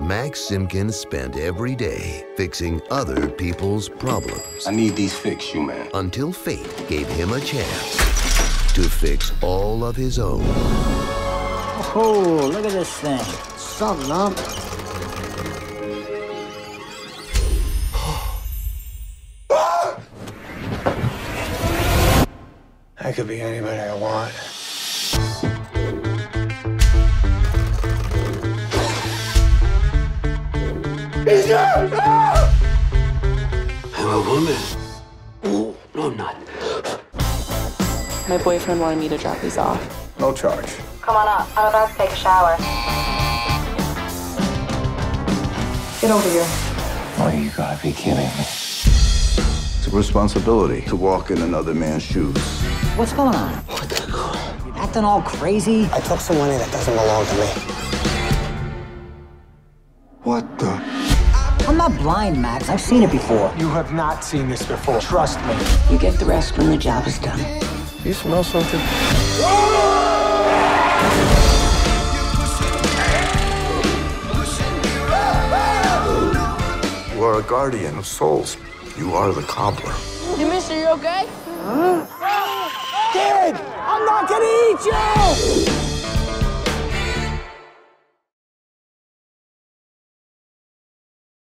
Max Simkin spent every day fixing other people's problems. I need these fixed, you man. Until fate gave him a chance to fix all of his own. Oh, look at this thing. Something, huh? I could be anybody I want. He's dead! Ah! I'm a woman. Oh, no, I'm not. My boyfriend wanted me to drop these off. No charge. Come on up. I'm about to take a shower. Get over here. Oh, you gotta be kidding me. It's a responsibility to walk in another man's shoes. What's going on? What the hell? You acting all crazy? I took some money that doesn't belong to me. What the? I'm not blind, Max. I've seen it before. You have not seen this before. Trust me. You get the rest when the job is done. You smell something? You are a guardian of souls. You are the cobbler. Hey, mister, you okay? Huh? Dad, I'm not gonna eat you!